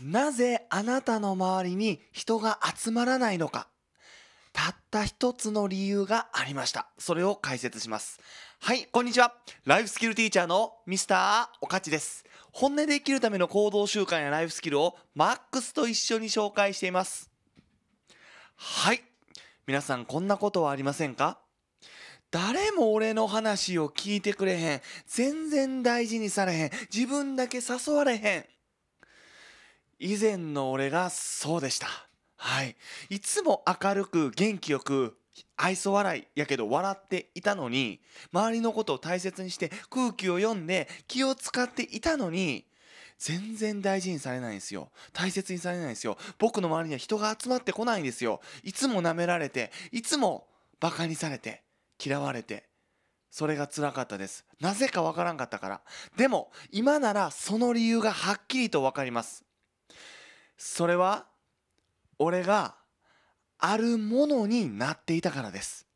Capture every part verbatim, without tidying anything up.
なぜあなたの周りに人が集まらないのか。たった一つの理由がありました。それを解説します。はい、こんにちは。ライフスキルティーチャーのミスターおかちです。本音で生きるための行動習慣やライフスキルをマックスと一緒に紹介しています。はい、皆さんこんなことはありませんか？誰も俺の話を聞いてくれへん。全然大事にされへん。自分だけ誘われへん。以前の俺がそうでした。はい、いつも明るく元気よく愛想笑いやけど笑っていたのに、周りのことを大切にして空気を読んで気を使っていたのに、全然大事にされないんですよ。大切にされないんですよ。僕の周りには人が集まってこないんですよ。いつも舐められて、いつもバカにされて、嫌われて、それが辛かったです。なぜかわからんかったから。でも今ならその理由がはっきりとわかります。それは俺があるものになっていたからです。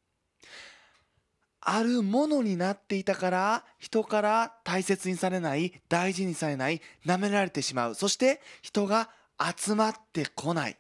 あるものになっていたから、人から大切にされない、大事にされない、舐められてしまう、そして人が集まってこない。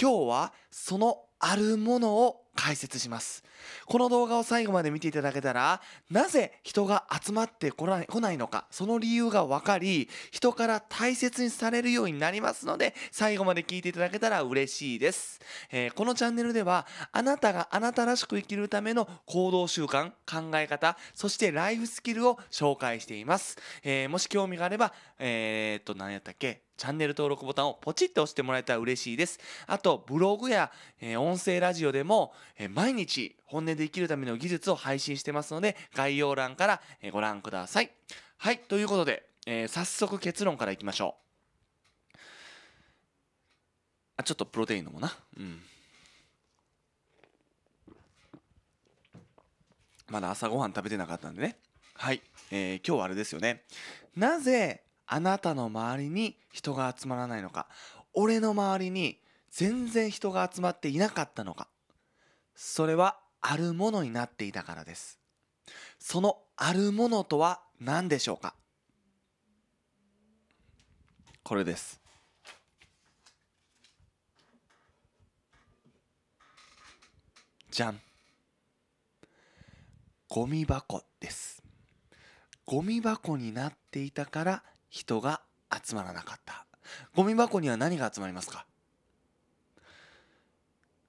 今日はそのあるものを解説します。この動画を最後まで見ていただけたら、なぜ人が集まってこない、来ないのか、その理由が分かり、人から大切にされるようになりますので、最後まで聞いていただけたら嬉しいです。えー、このチャンネルでは、あなたがあなたらしく生きるための行動習慣、考え方、そしてライフスキルを紹介しています。えー、もし興味があれば、えー、っと、何やったっけ？チャンネル登録ボタンをポチッと押してもらえたら嬉しいです。あと、ブログや、えー、音声ラジオでも、えー、毎日本音で生きるための技術を配信してますので、概要欄からご覧ください。はい、ということで、えー、早速結論からいきましょう。あ、ちょっとプロテイン飲もうな。うん。まだ朝ごはん食べてなかったんでね。はい、えー、今日はあれですよね。なぜあなたの周りに人が集まらないのか。俺の周りに全然人が集まっていなかったのか。それはあるものになっていたからです。そのあるものとは何でしょうか。これです。じゃん。ゴミ箱です。ゴミ箱になっていたから人が集まらなかった。ゴミ箱には何が集まりますか。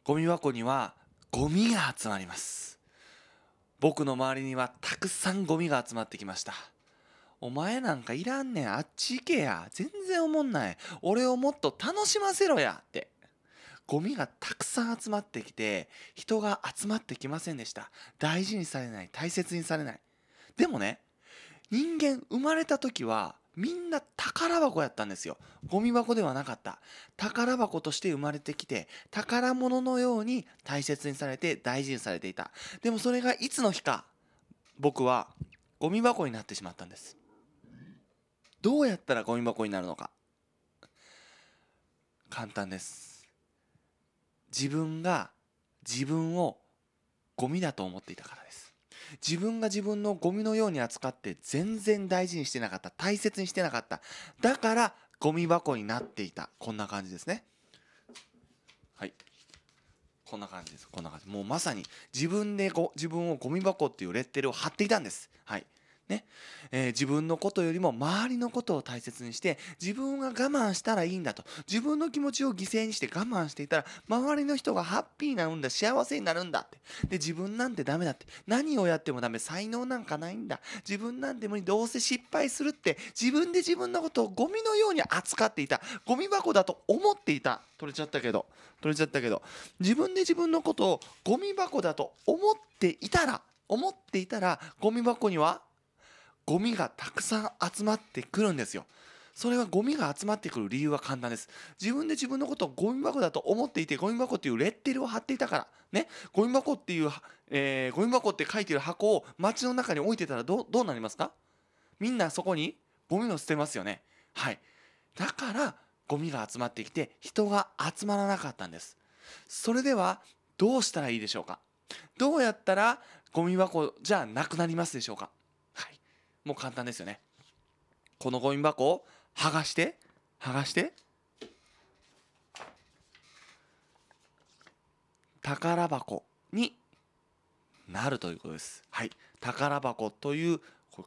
ゴミ箱にはゴミが集まります。僕の周りにはたくさんゴミが集まってきました。お前なんかいらんねん、あっち行けや、全然おもんない、俺をもっと楽しませろやって、ゴミがたくさん集まってきて、人が集まってきませんでした。大事にされない、大切にされない。でもね、人間生まれた時はみんな宝箱やったんですよ。ゴミ箱ではなかった。宝箱として生まれてきて、宝物のように大切にされて大事にされていた。でもそれがいつの日か、僕はゴミ箱になってしまったんです。どうやったらゴミ箱になるのか。簡単です。自分が自分をゴミだと思っていたからです。自分が自分のゴミのように扱って、全然大事にしてなかった、大切にしてなかった。だからゴミ箱になっていた。こんな感じですね。はい、こんな感じです。こんな感じ。もうまさに自分でご自分をゴミ箱っていうレッテルを貼っていたんです。はいね、えー、自分のことよりも周りのことを大切にして、自分が我慢したらいいんだと、自分の気持ちを犠牲にして我慢していたら、周りの人がハッピーになるんだ、幸せになるんだって、で自分なんてダメだって、何をやってもダメ、才能なんかないんだ、自分なんて無理、どうせ失敗するって、自分で自分のことをゴミのように扱っていた、ゴミ箱だと思っていた。取れちゃったけど取れちゃったけど自分で自分のことをゴミ箱だと思っていたら思っていたらゴミ箱にはゴミがたくさん集まってくるんですよ。それはゴミが集まってくる理由は簡単です。自分で自分のことをゴミ箱だと思っていて、ゴミ箱っていうレッテルを貼っていたからね。ゴミ箱っていう、えー、ゴミ箱って書いてる箱を街の中に置いてたらどう、どうなりますか？みんなそこにゴミを捨てますよね。はい。だからゴミが集まってきて、人が集まらなかったんです。それではどうしたらいいでしょうか？どうやったらゴミ箱じゃなくなりますでしょうか？もう簡単ですよね。このゴミ箱を剥がして、剥がして、宝箱になるということです。はい、宝箱という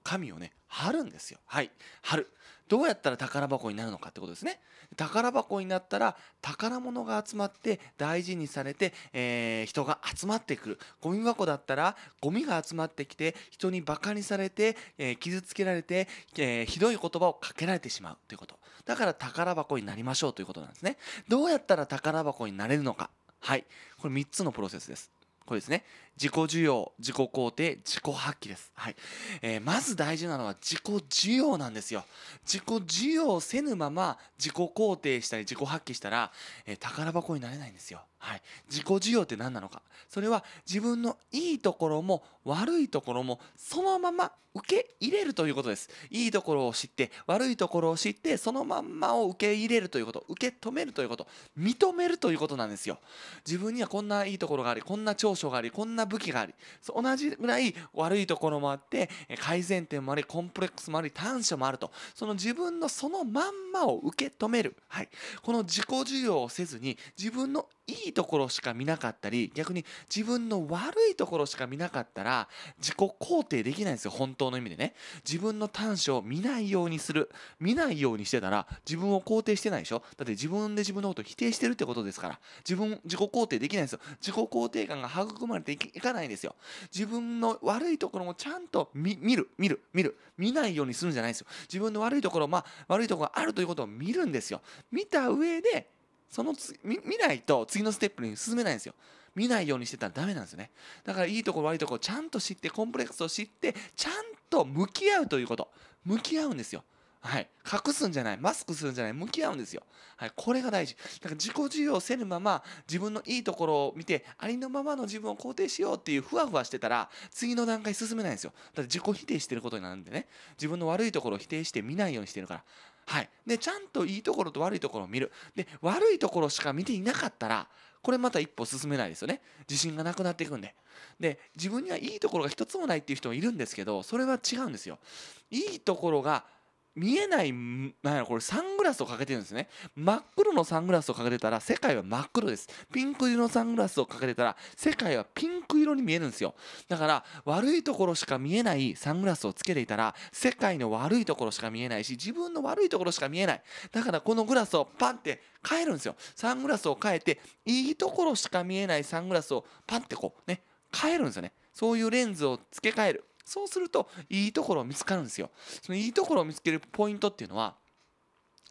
紙をね貼るんですよ。はい、貼る。どうやったら宝箱になるのかってことですね。宝箱になったら宝物が集まって大事にされて、えー、人が集まってくる。ゴミ箱だったらゴミが集まってきて人にバカにされて、えー、傷つけられて、えー、ひどい言葉をかけられてしまうということ。だから宝箱になりましょうということなんですね。どうやったら宝箱になれるのか。はい、これみっつのプロセスです。これですね、自己需要、自己肯定、自己発揮です、はいえー、まず大事なのは自己需要なんですよ。自己需要せぬまま自己肯定したり自己発揮したら、えー、宝箱になれないんですよ、はい、自己需要って何なのか。それは自分のいいところも悪いところもそのまま受け入れるということです。いいところを知って悪いところを知ってそのまんまを受け入れるということ、受け止めるということ、認めるということなんですよ。自分にはこんないいところがあり、こんな長所があり、こんな武器があり、同じぐらい悪いところもあって、改善点もあり、コンプレックスもあり、短所もあると、その自分のそのまんまを受け止める、はい、この自己需要をせずに自分のいいところしか見なかったり、逆に自分の悪いところしか見なかったら自己肯定できないんですよ。本当の意味でね、自分の短所を見ないようにする、見ないようにしてたら自分を肯定してないでしょ。だって自分で自分のことを否定してるってことですから、自分自己肯定できないんですよ。自己肯定感が育まれていかないんですよ。自分の悪いところもちゃんと 見, 見る見る見る見ないようにするんじゃないんですよ。自分の悪いところ、まあ悪いところがあるということを見るんですよ。見た上でそのつ 見, 見ないと次のステップに進めないんですよ。見ないようにしてたらダメなんですよね。だからいいところ悪いところちゃんと知って、コンプレックスを知ってちゃんと向き合うということ、向き合うんですよ。はい、隠すんじゃない、マスクするんじゃない、向き合うんですよ。はい、これが大事だから、自己需要せぬまま自分のいいところを見てありのままの自分を肯定しようっていうふわふわしてたら次の段階進めないんですよ。だって自己否定してることになるんでね、自分の悪いところを否定して見ないようにしてるから。はい、でちゃんといいところと悪いところを見る。で悪いところしか見ていなかったらこれまた一歩進めないですよね。自信がなくなっていくんで。で自分にはいいところが一つもないっていう人もいるんですけど、それは違うんですよ。いいところが見えない、なんやろこれ、サングラスをかけてるんですね。真っ黒のサングラスをかけてたら世界は真っ黒です。ピンク色のサングラスをかけてたら世界はピンク色に見えるんですよ。だから悪いところしか見えないサングラスをつけていたら世界の悪いところしか見えないし、自分の悪いところしか見えない。だからこのグラスをパンって変えるんですよ。サングラスを変えていいところしか見えないサングラスをパンってこうね変えるんですよね。そういうレンズを付け替える。そうするといいところを見つかるんですよ。そのいいところを見つけるポイントっていうのは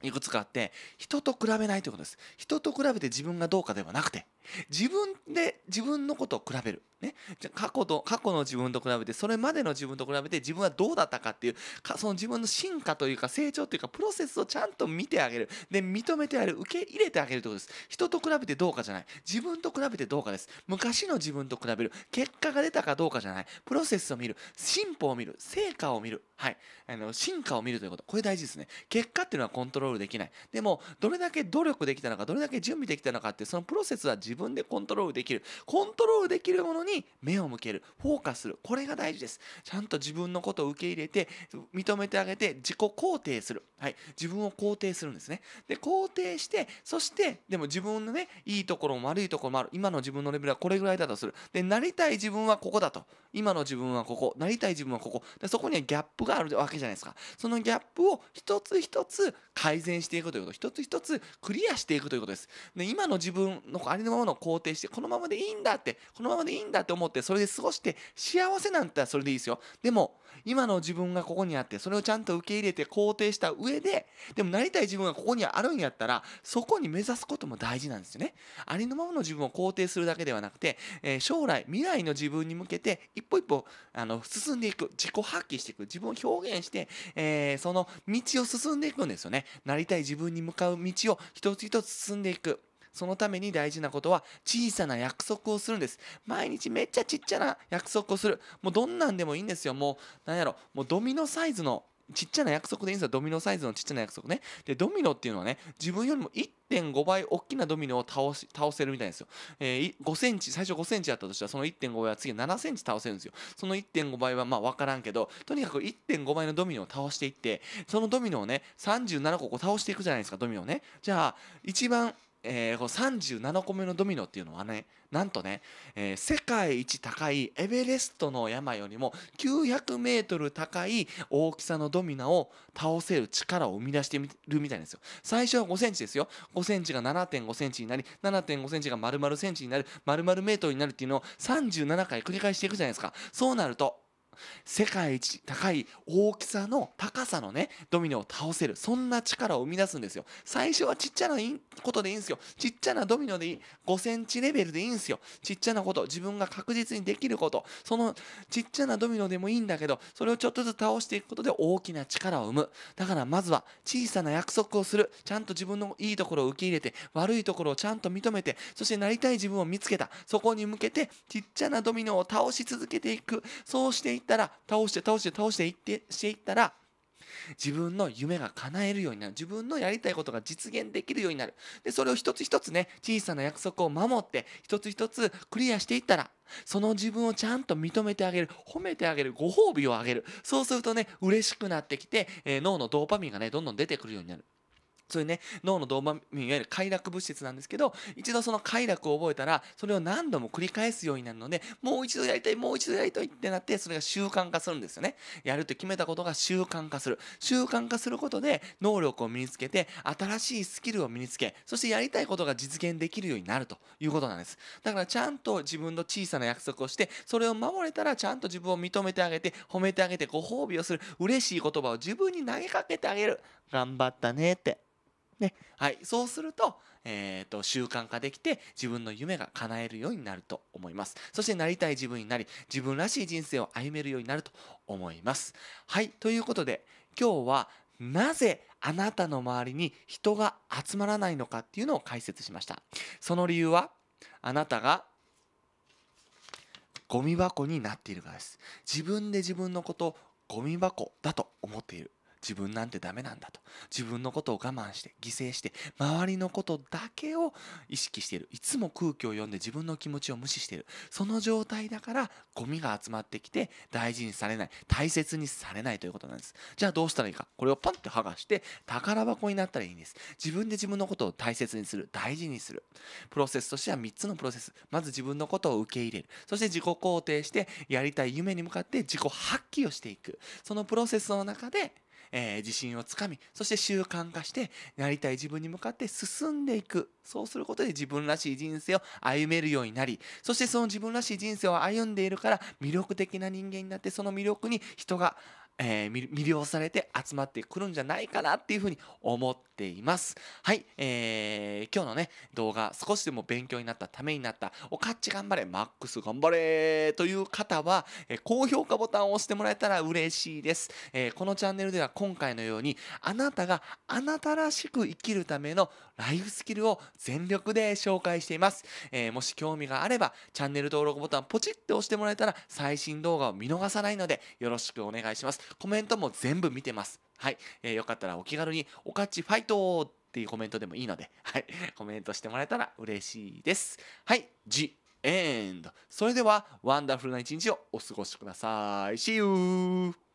いくつかあって、人と比べないということです。人と比べて自分がどうかではなくて、自分で自分のことを比べる、ね、じゃ過去と過去の自分と比べて、それまでの自分と比べて自分はどうだったかっていうか、その自分の進化というか成長というかプロセスをちゃんと見てあげる。で認めてあげる、受け入れてあげるということです。人と比べてどうかじゃない、自分と比べてどうかです。昔の自分と比べる、結果が出たかどうかじゃない、プロセスを見る、進歩を見る、成果を見る、はい、あの進化を見るということ、これ大事ですね。結果っていうのはコントロールできない。でもどれだけ努力できたのか、どれだけ準備できたのかって、そのプロセスは自分でコントロールできる。コントロールできるものに目を向ける、フォーカスする、これが大事です。ちゃんと自分のことを受け入れて認めてあげて自己肯定する、はい、自分を肯定するんですね。で肯定して、そしてでも自分のねいいところも悪いところもある、今の自分のレベルはこれぐらいだとする。でなりたい自分はここだと、今の自分はここ、なりたい自分はここで、そこにはギャップがあるわけじゃないですか。そのギャップを一つ一つ改善改善していくということ、一つ一つクリアしていくということです。で今の自分のありのままの肯定して、このままでいいんだって、このままでいいんだって思って、それで過ごして幸せなんてそれでいいですよ。でも今の自分がここにあって、それをちゃんと受け入れて肯定した上で、でもなりたい自分がここにあるんやったらそこに目指すことも大事なんですよね。ありのままの自分を肯定するだけではなくて、えー、将来未来の自分に向けて一歩一歩あの進んでいく、自己発揮していく、自分を表現して、えー、その道を進んでいくんですよね。なりたい自分に向かう道を一つ一つ進んでいく。そのために大事なことは小さな約束をするんです。毎日めっちゃちっちゃな約束をする。もうどんなんでもいいんですよ。もうなんやろ、もうドミノサイズのちっちゃな約束でいいんですよ。ドミノサイズのちっちゃな約束ね。でドミノっていうのはね、自分よりも いってんご 倍大きなドミノを倒し倒せるみたいですよ。えー、ごセンチ、最初ごセンチだったとしたら、その いってんご 倍は次ななセンチ倒せるんですよ。その いってんご 倍はまあ分からんけど、とにかく いってんご 倍のドミノを倒していって、そのドミノをねさんじゅうななここう倒していくじゃないですか、ドミノをね。じゃあ一番えー、このさんじゅうななこめのドミノっていうのはね、なんとね、えー、世界一高いエベレストの山よりもきゅうひゃくメートル高い大きさのドミノを倒せる力を生み出してるみたいなんですよ。最初はごセンチですよ。ごセンチが ななてんごセンチになり、 ななてんごセンチが丸々センチになる、丸々メートルになるっていうのをさんじゅうななかい繰り返していくじゃないですか。そうなると世界一高い大きさの高さのねドミノを倒せる、そんな力を生み出すんですよ。最初はちっちゃなことでいいんですよ。ちっちゃなドミノでいい、ごセンチレベルでいいんですよ。ちっちゃなこと、自分が確実にできること、そのちっちゃなドミノでもいいんだけど、それをちょっとずつ倒していくことで大きな力を生む。だからまずは小さな約束をする。ちゃんと自分のいいところを受け入れて、悪いところをちゃんと認めて、そしてなりたい自分を見つけた、そこに向けてちっちゃなドミノを倒し続けていく。そうしていくたら倒して倒して倒していってしていったら、自分の夢が叶えるようになる。自分のやりたいことが実現できるようになる。でそれを一つ一つね、小さな約束を守って一つ一つクリアしていったら、その自分をちゃんと認めてあげる、褒めてあげる、ご褒美をあげる。そうするとね、嬉しくなってきて、えー、脳のドーパミンがねどんどん出てくるようになる。そういうね、脳のドーパミン、いわゆる快楽物質なんですけど、一度その快楽を覚えたら、それを何度も繰り返すようになるので、もう一度やりたい、もう一度やりたいってなって、それが習慣化するんですよね。やると決めたことが習慣化する。習慣化することで、能力を身につけて、新しいスキルを身につけ、そしてやりたいことが実現できるようになるということなんです。だから、ちゃんと自分の小さな約束をして、それを守れたら、ちゃんと自分を認めてあげて、褒めてあげて、ご褒美をする。嬉しい言葉を自分に投げかけてあげる。頑張ったねって。ね、はい、そうすると、えーと、習慣化できて自分の夢が叶えるようになると思います。そしてなりたい自分になり、自分らしい人生を歩めるようになると思います。はい、ということで今日はなぜあなたの周りに人が集まらないのかっていうのを解説しました。その理由はあなたがゴミ箱になっているからです。自分で自分のことをゴミ箱だと思っている。自分なんてダメなんだと、自分のことを我慢して犠牲して周りのことだけを意識している。いつも空気を読んで自分の気持ちを無視している。その状態だからゴミが集まってきて、大事にされない、大切にされないということなんです。じゃあどうしたらいいか。これをパンって剥がして宝箱になったらいいんです。自分で自分のことを大切にする、大事にするプロセスとしてはみっつのプロセス。まず自分のことを受け入れる。そして自己肯定して、やりたい夢に向かって自己発揮をしていく。そのプロセスの中でえー、自信をつかみ、そして習慣化してなりたい自分に向かって進んでいく。そうすることで自分らしい人生を歩めるようになり、そしてその自分らしい人生を歩んでいるから魅力的な人間になって、その魅力に人が、えー、魅了されて集まってくるんじゃないかなっていうふうに思っています。はい、えー、今日のね動画、少しでも勉強になった、ためになった、おかっち頑張れ、マックス頑張れという方は、えー、高評価ボタンを押してもらえたら嬉しいです。えー、このチャンネルでは今回のように、あなたがあなたらしく生きるためのライフスキルを全力で紹介しています。えー、もし興味があればチャンネル登録ボタンポチッて押してもらえたら、最新動画を見逃さないのでよろしくお願いします。コメントも全部見てます。はい、えー、よかったらお気軽に「おかっちファイト!」っていうコメントでもいいので、はい、コメントしてもらえたら嬉しいです。はい、ジエンド。それではワンダフルな一日をお過ごしください。See you!